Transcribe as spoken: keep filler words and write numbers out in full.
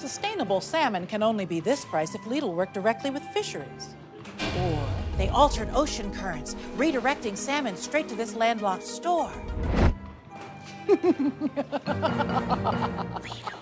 Sustainable salmon can only be this price if Lidl worked directly with fisheries. Or they altered ocean currents, redirecting salmon straight to this landlocked store. Lidl.